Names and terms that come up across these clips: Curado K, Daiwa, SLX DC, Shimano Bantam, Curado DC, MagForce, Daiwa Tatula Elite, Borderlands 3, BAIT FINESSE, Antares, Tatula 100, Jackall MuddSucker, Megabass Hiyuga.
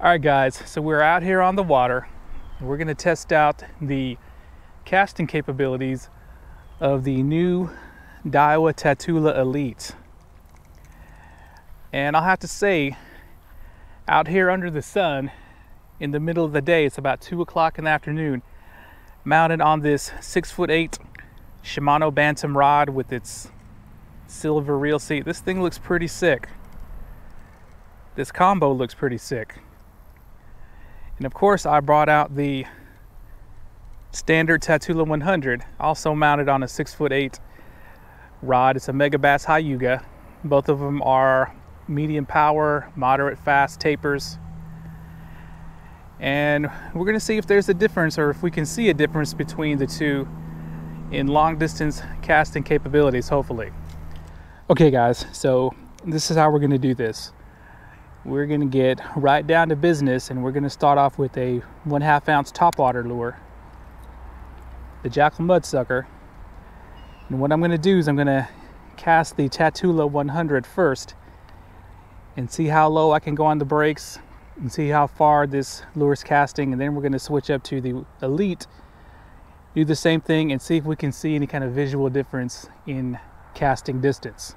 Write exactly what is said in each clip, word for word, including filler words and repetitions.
Alright guys, so we're out here on the water and we're going to test out the casting capabilities of the new Daiwa Tatula Elite. And I'll have to say, out here under the sun in the middle of the day, it's about two o'clock in the afternoon, mounted on this six foot eight Shimano Bantam rod with its silver reel seat, this thing looks pretty sick. This combo looks pretty sick. And of course, I brought out the standard Tatula one hundred, also mounted on a six foot eight rod. It's a Megabass Hiyuga. Both of them are medium power, moderate fast tapers. And we're going to see if there's a difference, or if we can see a difference between the two in long distance casting capabilities, hopefully. Okay guys, so this is how we're going to do this. We're going to get right down to business, and we're going to start off with a one half ounce topwater lure, the Jackall MuddSucker. And what I'm going to do is I'm going to cast the Tatula one hundred first and see how low I can go on the brakes and see how far this lure is casting, and then we're going to switch up to the Elite, do the same thing, and see if we can see any kind of visual difference in casting distance.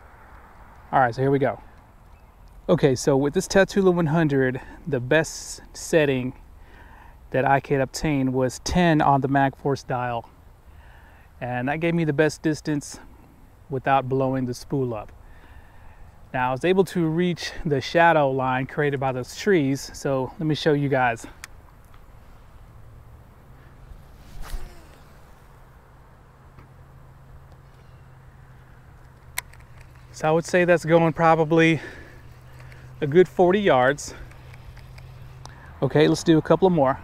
All right, so here we go. Okay, so with this Tatula one hundred, the best setting that I could obtain was ten on the MagForce dial, and that gave me the best distance without blowing the spool up. Now I was able to reach the shadow line created by those trees, so let me show you guys. So I would say that's going probably a good forty yards. Okay, let's do a couple of more.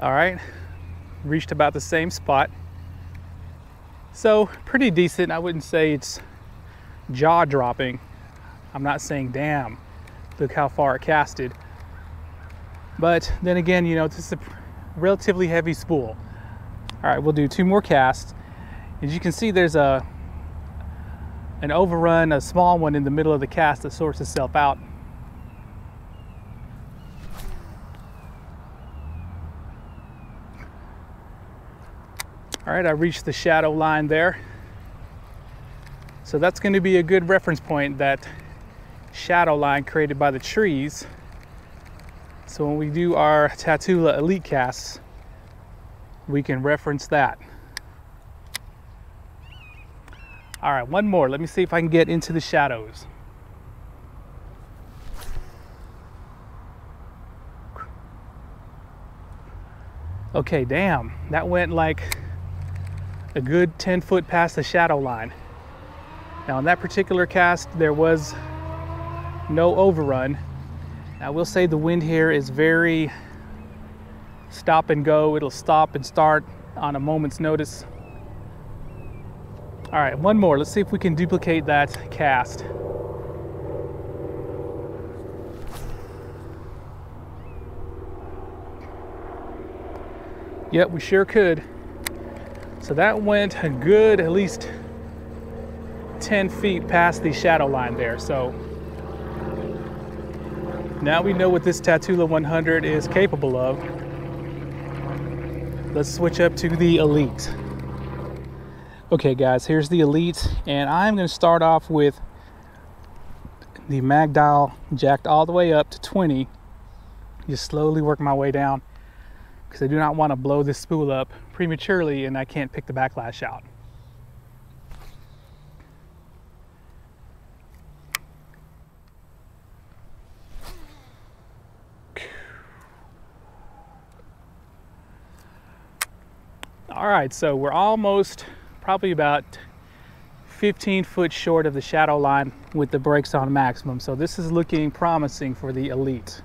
All right, reached about the same spot. So pretty decent. I wouldn't say it's jaw-dropping. I'm not saying, damn, look how far it casted. But then again, you know, this is a relatively heavy spool. All right, we'll do two more casts. As you can see, there's a an overrun, a small one in the middle of the cast that sorts itself out. All right, I reached the shadow line there. So that's going to be a good reference point, that shadow line created by the trees. So when we do our Tatula Elite casts, we can reference that. All right, one more. Let me see if I can get into the shadows. Okay, damn, that went like a good ten foot past the shadow line. Now on that particular cast, there was no overrun. I will say the wind here is very stop and go. It'll stop and start on a moment's notice. All right, one more. Let's see if we can duplicate that cast. Yep, we sure could. So that went a good at least ten feet past the shadow line there. So now we know what this Tatula one hundred is capable of. Let's switch up to the Elite. Okay guys, here's the Elite, and I'm going to start off with the mag dial jacked all the way up to twenty. Just slowly work my way down, because I do not want to blow this spool up prematurely and I can't pick the backlash out. All right, so we're almost probably about fifteen foot short of the shadow line with the brakes on maximum. So this is looking promising for the Elite.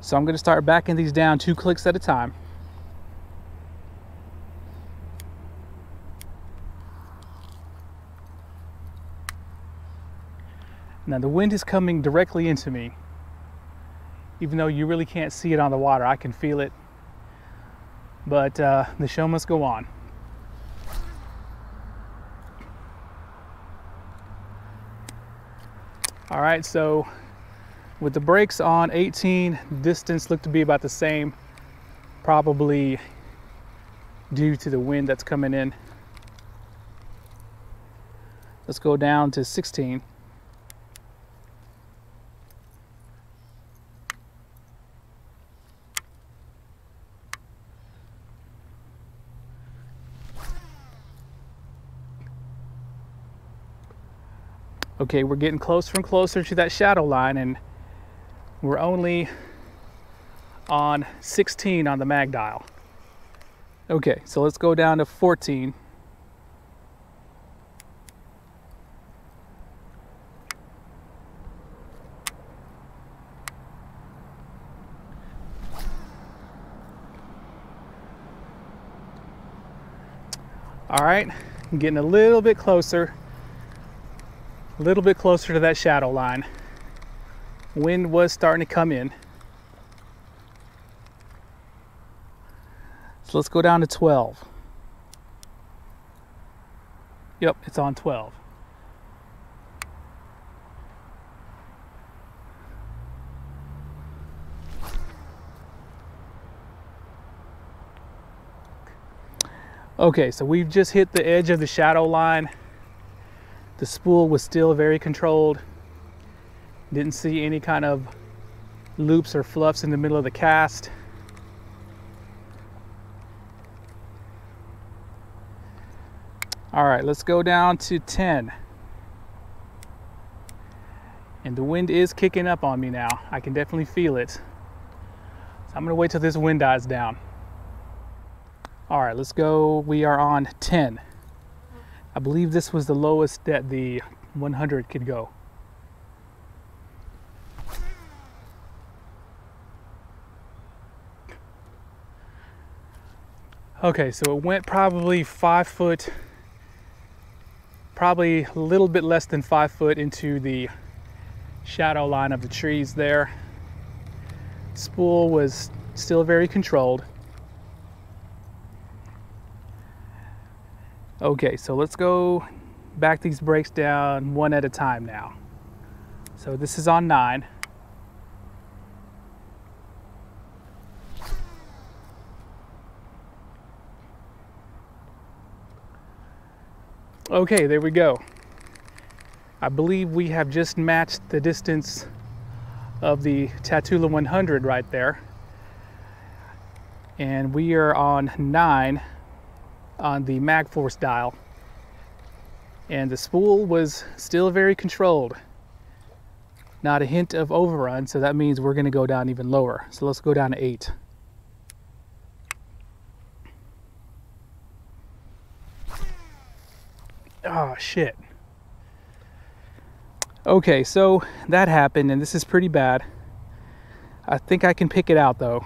So I'm going to start backing these down two clicks at a time. Now the wind is coming directly into me. Even though you really can't see it on the water, I can feel it. but uh, the show must go on. All right, so with the brakes on, eighteen, distance looked to be about the same, probably due to the wind that's coming in. Let's go down to sixteen. Okay, we're getting closer and closer to that shadow line, and we're only on sixteen on the mag dial. Okay, so let's go down to fourteen. All right, I'm getting a little bit closer. A little bit closer to that shadow line. Wind was starting to come in. So let's go down to twelve. Yep, it's on twelve. Okay, so we've just hit the edge of the shadow line. The spool was still very controlled. Didn't see any kind of loops or fluffs in the middle of the cast. All right, let's go down to ten. And the wind is kicking up on me now. I can definitely feel it. So I'm gonna wait till this wind dies down. All right, let's go. We are on ten. I believe this was the lowest that the one hundred could go. Okay, so it went probably five foot, probably a little bit less than five foot into the shadow line of the trees there. Spool was still very controlled. Okay, so let's go back these brakes down one at a time now. So this is on nine. Okay, there we go. I believe we have just matched the distance of the Tatula one hundred right there. And we are on nine on the MagForce dial, and the spool was still very controlled. Not a hint of overrun, so that means we're gonna go down even lower. So let's go down to eight. Oh shit. Okay, so that happened, and this is pretty bad. I think I can pick it out though.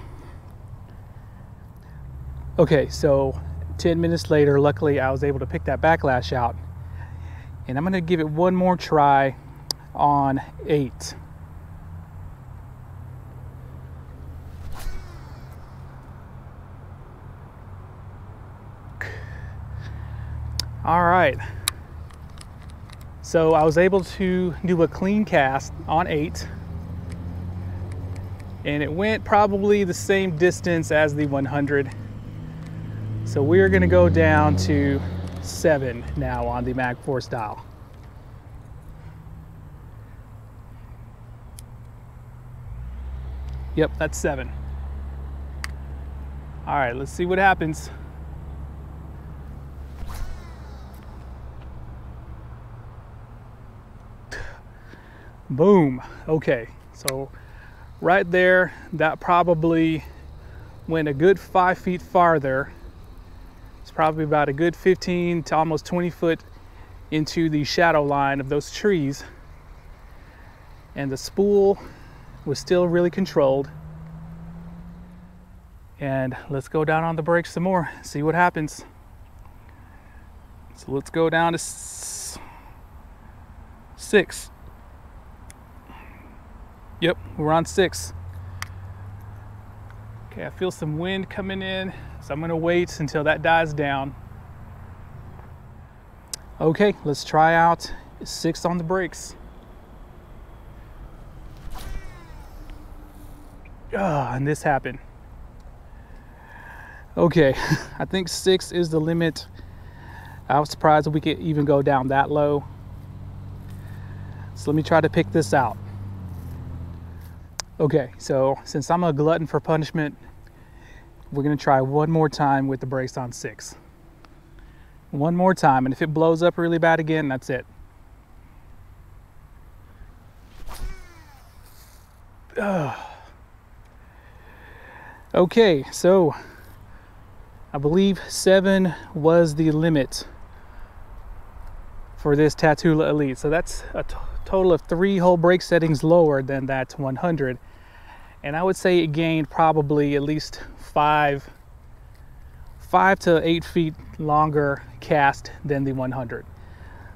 Okay, so ten minutes later, luckily I was able to pick that backlash out, and I'm going to give it one more try on eight. All right, so I was able to do a clean cast on eight, and it went probably the same distance as the one hundred. So we're gonna go down to seven now on the MagForce dial. Yep, that's seven. All right, let's see what happens. Boom, okay. So right there, that probably went a good five feet farther. It's probably about a good fifteen to almost twenty foot into the shadow line of those trees. And the spool was still really controlled. And let's go down on the brakes some more, see what happens. So let's go down to six. Yep, we're on six. Okay, I feel some wind coming in. So I'm going to wait until that dies down. Okay, let's try out six on the brakes. Ah, and this happened. Okay, I think six is the limit. I was surprised we could even go down that low. So let me try to pick this out. Okay, so since I'm a glutton for punishment, we're gonna try one more time with the brakes on six. One more time, and if it blows up really bad again, that's it. Ugh. Okay, so I believe seven was the limit for this Tatula Elite. So that's a total of three whole brake settings lower than that one hundred. And I would say it gained probably at least five, five to eight feet longer cast than the one hundred.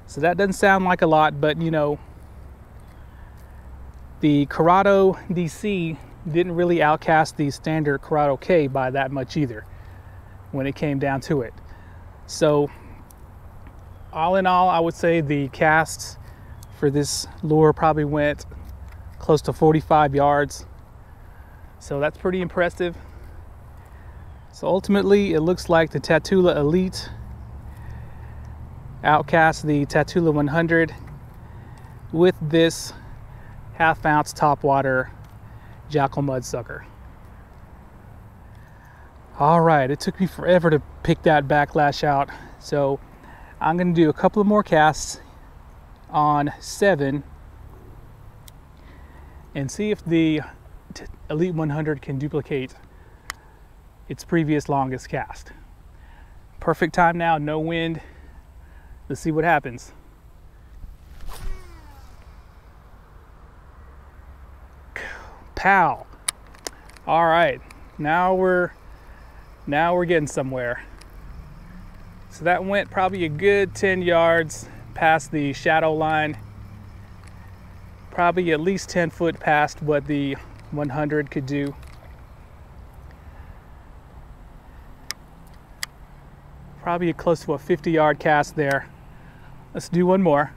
So that doesn't sound like a lot, but you know, the Curado D C didn't really outcast the standard Curado K by that much either, when it came down to it. So all in all, I would say the casts for this lure probably went close to forty-five yards. So that's pretty impressive. So ultimately, it looks like the Tatula Elite outcast the Tatula one hundred with this half ounce topwater Jackall MuddSucker. All right, it took me forever to pick that backlash out. So I'm gonna do a couple of more casts on seven and see if the Elite one hundred can duplicate its previous longest cast. Perfect time now, no wind. Let's see what happens. Pow. All right, now we're Now we're getting somewhere. So that went probably a good ten yards past the shadow line. Probably at least ten foot past what the one hundred could do. Probably close to a fifty yard cast there. Let's do one more.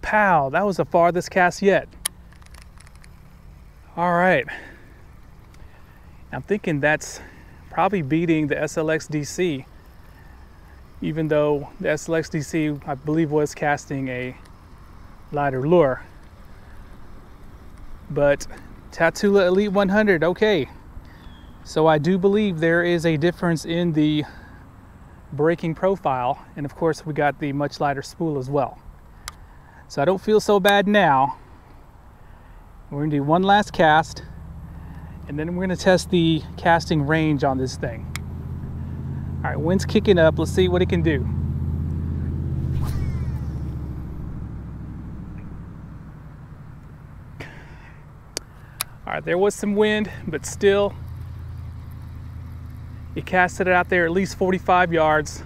Pow, that was the farthest cast yet. All right, I'm thinking that's probably beating the S L X D C, even though the S L X D C, I believe, was casting a lighter lure. But Tatula Elite one hundred, okay. So I do believe there is a difference in the braking profile, and of course we got the much lighter spool as well. So I don't feel so bad now. We're gonna do one last cast, and then we're gonna test the casting range on this thing. All right, wind's kicking up. Let's see what it can do. All right, there was some wind, but still, it casted it out there at least forty-five yards.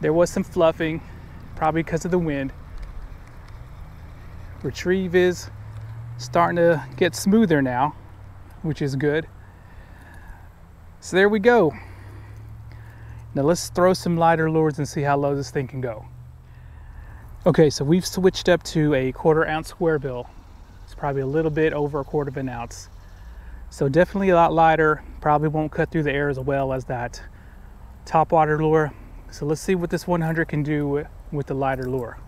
There was some fluffing, probably because of the wind. Retrieve is starting to get smoother now, which is good. So there we go. Now let's throw some lighter lures and see how low this thing can go. Okay, so we've switched up to a quarter ounce square bill. It's probably a little bit over a quarter of an ounce. So definitely a lot lighter, probably won't cut through the air as well as that topwater lure. So let's see what this one hundred can do with the lighter lure.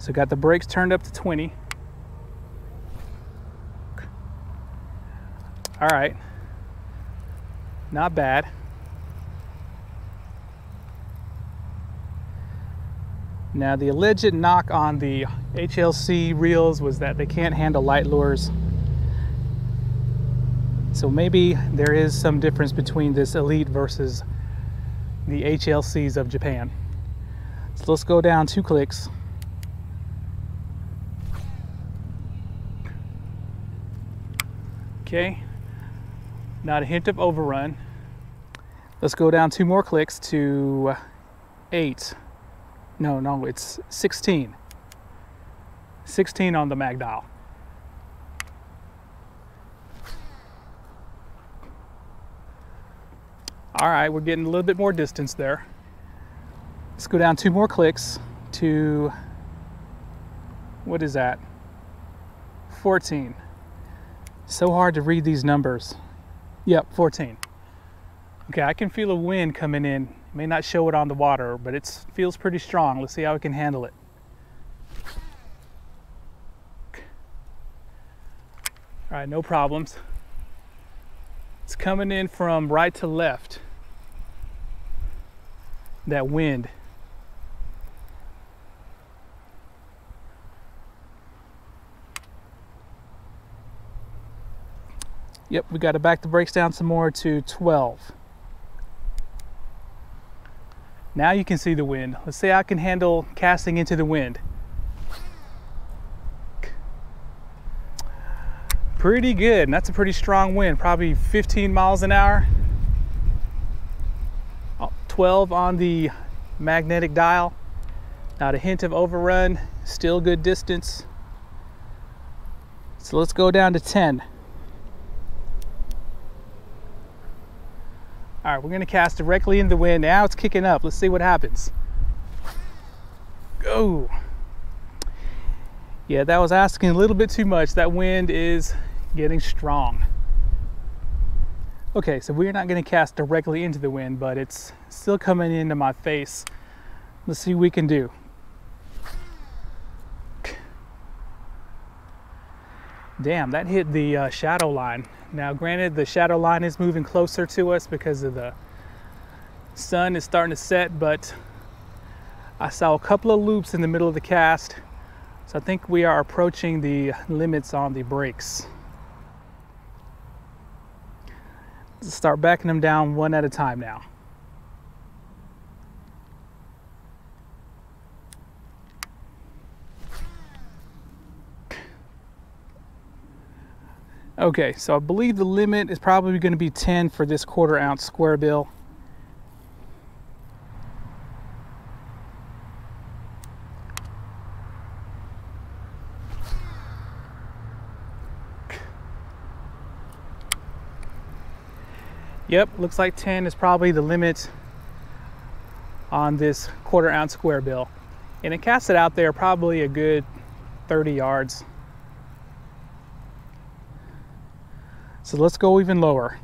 So got the brakes turned up to twenty. All right, not bad. Now the alleged knock on the H L C reels was that they can't handle light lures. So maybe there is some difference between this Elite versus the H L Cs of Japan. So let's go down two clicks. Okay, not a hint of overrun. Let's go down two more clicks to eight. No, no, it's sixteen. sixteen on the mag dial. All right, we're getting a little bit more distance there. Let's go down two more clicks to, what is that? fourteen. So hard to read these numbers. Yep, fourteen. Okay, I can feel a wind coming in. It may not show it on the water, but it feels pretty strong. Let's see how we can handle it. All right, no problems. It's coming in from right to left. That wind. Yep, we got to back the brakes down some more to twelve. Now you can see the wind. Let's see I can handle casting into the wind. Pretty good, and that's a pretty strong wind, probably fifteen miles an hour. twelve on the magnetic dial. Not a hint of overrun, still good distance. So let's go down to ten. All right, we're gonna cast directly in the wind. Now it's kicking up, let's see what happens. Go. Yeah, that was asking a little bit too much. That wind is getting strong. Okay, so we're not gonna cast directly into the wind, but it's still coming into my face. Let's see what we can do. Damn, that hit the uh, shadow line. Now granted, the shadow line is moving closer to us because of the sun is starting to set, but I saw a couple of loops in the middle of the cast. So I think we are approaching the limits on the brakes. Start backing them down one at a time now. Okay, so I believe the limit is probably going to be ten for this quarter ounce square bill. Yep, looks like ten is probably the limit on this quarter ounce square bill. And it casts it out there probably a good thirty yards. So let's go even lower.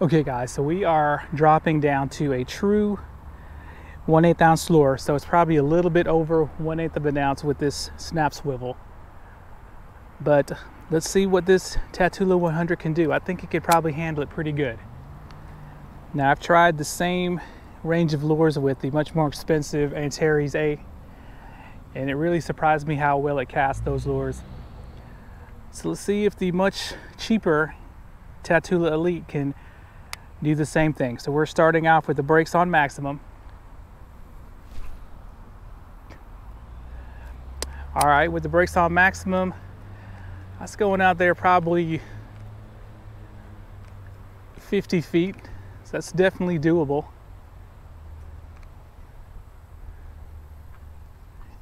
Okay guys, so we are dropping down to a true one eighth ounce lure. So it's probably a little bit over one eighth of an ounce with this snap swivel. But let's see what this Tatula one hundred can do. I think it could probably handle it pretty good. Now I've tried the same range of lures with the much more expensive Antares A, and it really surprised me how well it cast those lures. So let's see if the much cheaper Tatula Elite can do the same thing. So we're starting off with the brakes on maximum. All right, with the brakes on maximum, that's going out there probably fifty feet. That's definitely doable.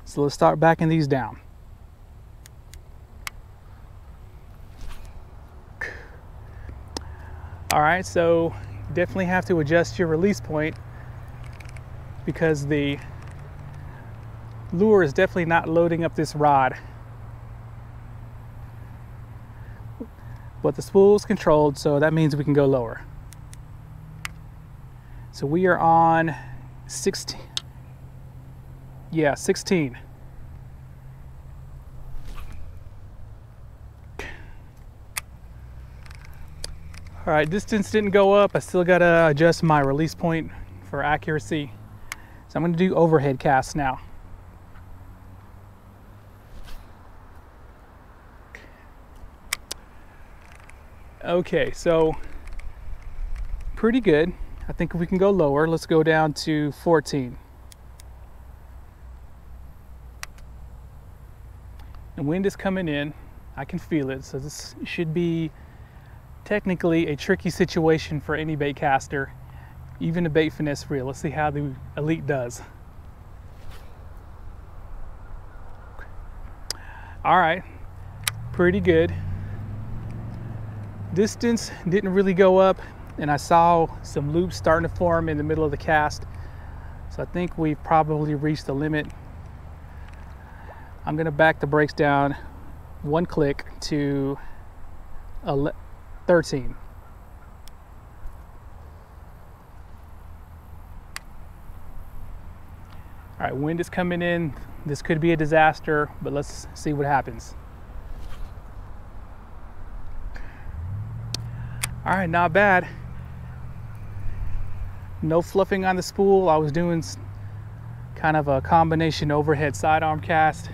So let's start backing these down. All right, so definitely have to adjust your release point because the lure is definitely not loading up this rod. But the spool is controlled, so that means we can go lower. So we are on sixteen. Yeah, sixteen. All right, distance didn't go up. I still gotta adjust my release point for accuracy. So I'm gonna do overhead casts now. Okay, so pretty good. I think we can go lower. Let's go down to fourteen. The wind is coming in. I can feel it. So this should be technically a tricky situation for any bait caster, even a bait finesse reel. Let's see how the Elite does. All right, pretty good. Distance didn't really go up, and I saw some loops starting to form in the middle of the cast. So I think we've probably reached the limit. I'm gonna back the brakes down one click to thirteen. All right, wind is coming in. This could be a disaster, but let's see what happens. All right, not bad. No fluffing on the spool. I was doing kind of a combination overhead sidearm cast.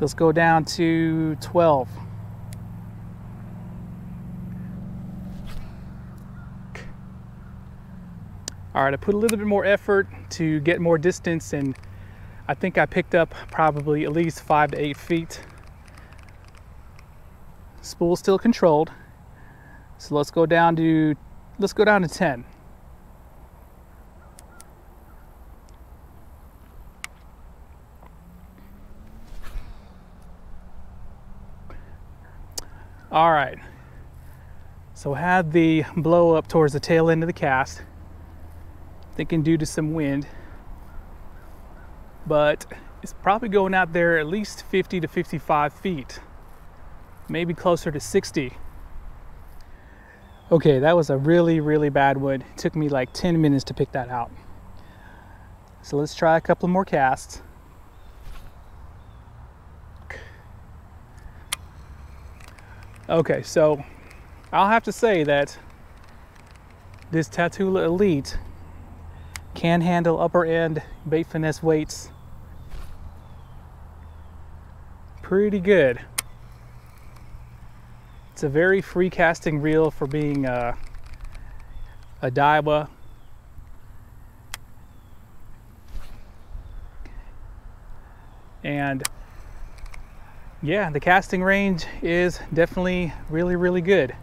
Let's go down to twelve. All right, I put a little bit more effort to get more distance, and I think I picked up probably at least five to eight feet. Spool still controlled. So let's go down to, let's go down to ten. All right, so had the blow up towards the tail end of the cast, thinking due to some wind, but it's probably going out there at least fifty to fifty-five feet, maybe closer to sixty. Okay, that was a really, really bad one. It took me like ten minutes to pick that out. So let's try a couple more casts. Okay, so I'll have to say that this Tatula Elite can handle upper end bait finesse weights pretty good. It's a very free casting reel for being uh, a Daiwa. And yeah, the casting range is definitely really, really good.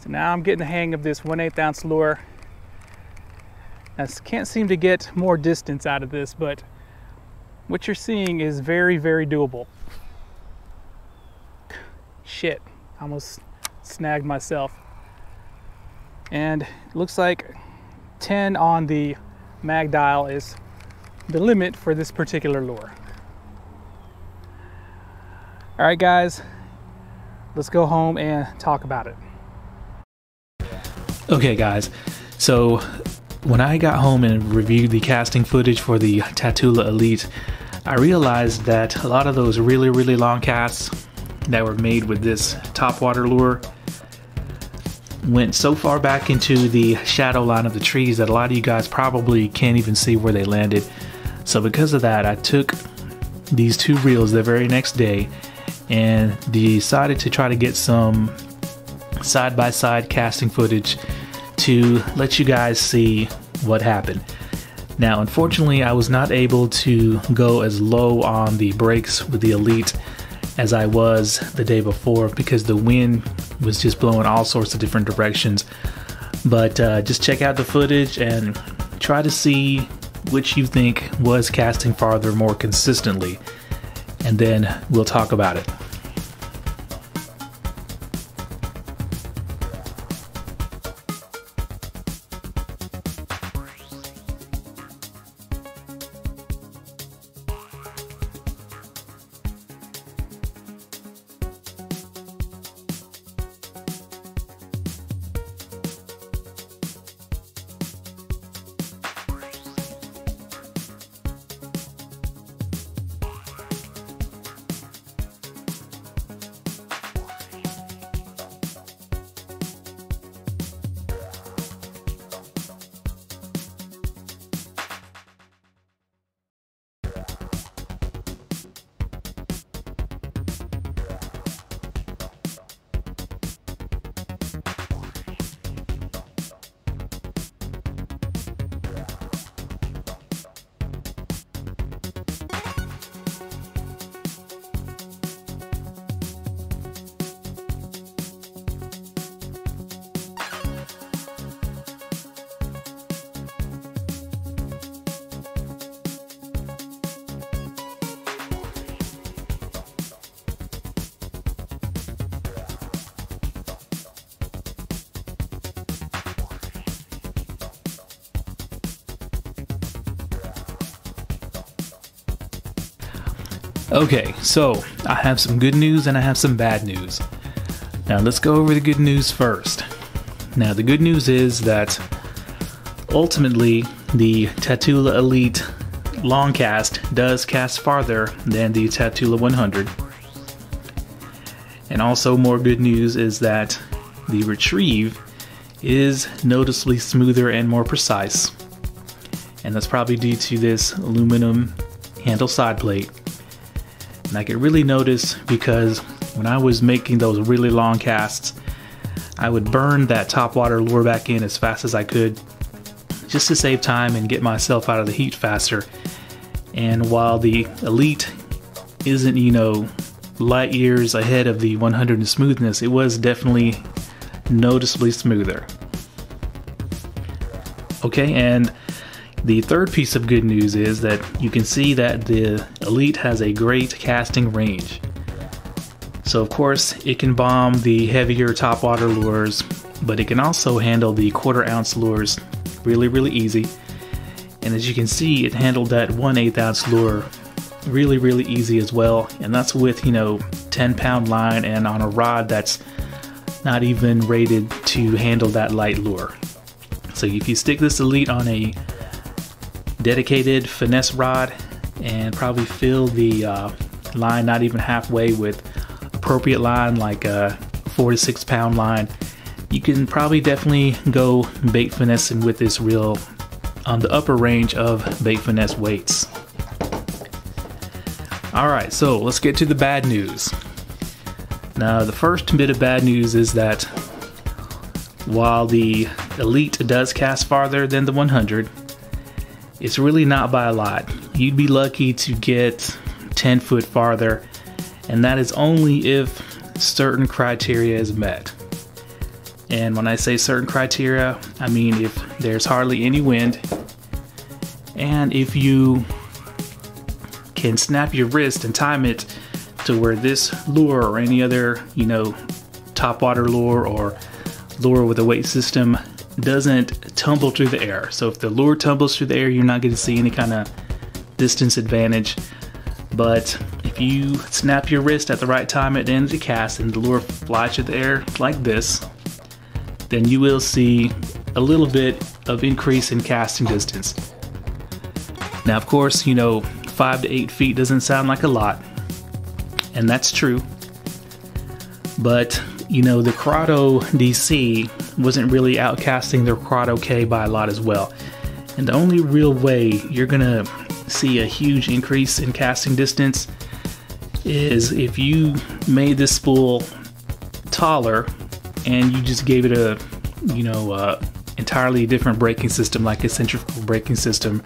So now I'm getting the hang of this one eighth ounce lure. I can't seem to get more distance out of this, but what you're seeing is very, very doable. Shit, almost snagged myself. And it looks like ten on the mag dial is the limit for this particular lure. All right, guys, let's go home and talk about it. Okay, guys, so when I got home and reviewed the casting footage for the Tatula Elite, I realized that a lot of those really, really long casts that were made with this topwater lure went so far back into the shadow line of the trees that a lot of you guys probably can't even see where they landed. So because of that, I took these two reels the very next day and decided to try to get some side-by-side casting footage to let you guys see what happened. Now, unfortunately, I was not able to go as low on the brakes with the Elite as I was the day before because the wind was just blowing all sorts of different directions. But uh, just check out the footage and try to see which you think was casting farther more consistently, and then we'll talk about it. Okay, so I have some good news and I have some bad news. Now let's go over the good news first. Now the good news is that ultimately the Tatula Elite long cast does cast farther than the Tatula one hundred. And also more good news is that the retrieve is noticeably smoother and more precise. And that's probably due to this aluminum handle side plate. And I could really notice because when I was making those really long casts, I would burn that top water lure back in as fast as I could just to save time and get myself out of the heat faster. And while the Elite isn't, you know, light years ahead of the one hundred in smoothness, it was definitely noticeably smoother. Okay, and the third piece of good news is that you can see that the Elite has a great casting range. So of course it can bomb the heavier topwater lures, but it can also handle the quarter ounce lures really really easy. And as you can see, it handled that one eighth ounce lure really really easy as well, and that's with, you know, ten pound line and on a rod that's not even rated to handle that light lure. So if you stick this Elite on a dedicated finesse rod and probably fill the uh, line not even halfway with appropriate line like a four to six pound line, you can probably definitely go bait finessing with this reel on the upper range of bait finesse weights. Alright, so let's get to the bad news. Now the first bit of bad news is that while the Elite does cast farther than the one hundred, it's really not by a lot. You'd be lucky to get ten foot farther, and that is only if certain criteria is met. And when I say certain criteria, I mean if there's hardly any wind, and if you can snap your wrist and time it to where this lure or any other, you know, topwater lure or lure with a weight system doesn't tumble through the air. So if the lure tumbles through the air, you're not going to see any kind of distance advantage. But if you snap your wrist at the right time at the end of the cast and the lure flies through the air like this, then you will see a little bit of increase in casting distance. Now of course, you know, five to eight feet doesn't sound like a lot, and that's true, but you know, the Curado D C wasn't really outcasting their Curado K by a lot as well. And the only real way you're gonna see a huge increase in casting distance is if you made this spool taller and you just gave it a, you know, uh, entirely different braking system, like a centrifugal braking system,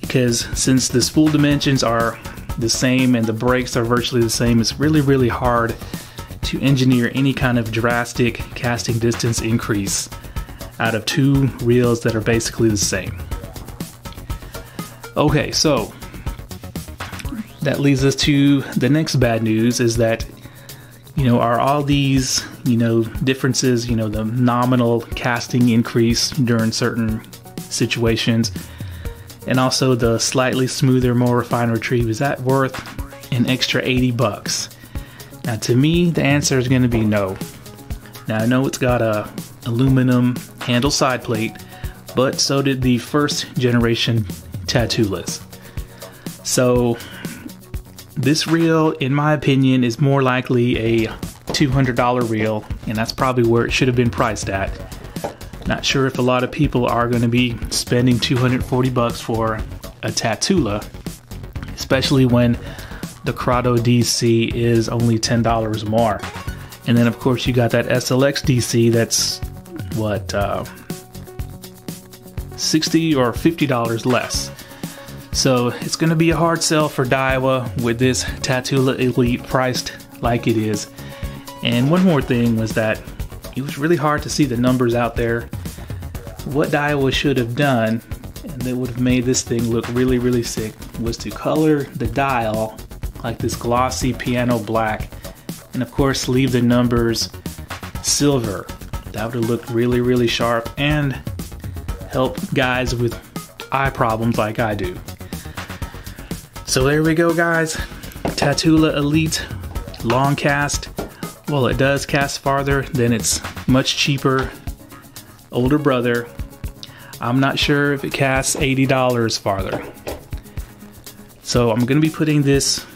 because since the spool dimensions are the same and the brakes are virtually the same, it's really really hard to engineer any kind of drastic casting distance increase out of two reels that are basically the same. Okay, so that leads us to the next bad news, is that, you know, are all these, you know, differences, you know, the nominal casting increase during certain situations and also the slightly smoother, more refined retrieve, is that worth an extra eighty bucks? Now to me, the answer is going to be no. Now I know it's got a aluminum handle side plate, but so did the first generation Tatulas. So this reel, in my opinion, is more likely a two hundred dollar reel, and that's probably where it should have been priced at. Not sure if a lot of people are going to be spending two hundred forty bucks for a Tatula, especially when the Curado D C is only ten dollars more. And then of course you got that S L X D C that's what, uh, sixty or fifty dollars less. So it's going to be a hard sell for Daiwa with this Tatula Elite priced like it is. And one more thing was that it was really hard to see the numbers out there. What Daiwa should have done, and that would have made this thing look really really sick, was to color the dial like this glossy piano black, and of course leave the numbers silver. That would have looked really really sharp and help guys with eye problems like I do. So there we go guys, Tatula Elite long cast. Well, it does cast farther, then it's much cheaper older brother. I'm not sure if it casts eighty dollars farther. So I'm gonna be putting this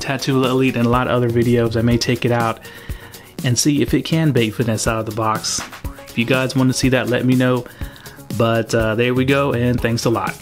Tatula Elite in a lot of other videos. I may take it out and see if it can bait finesse out of the box. If you guys want to see that, let me know. But uh, there we go, and thanks a lot.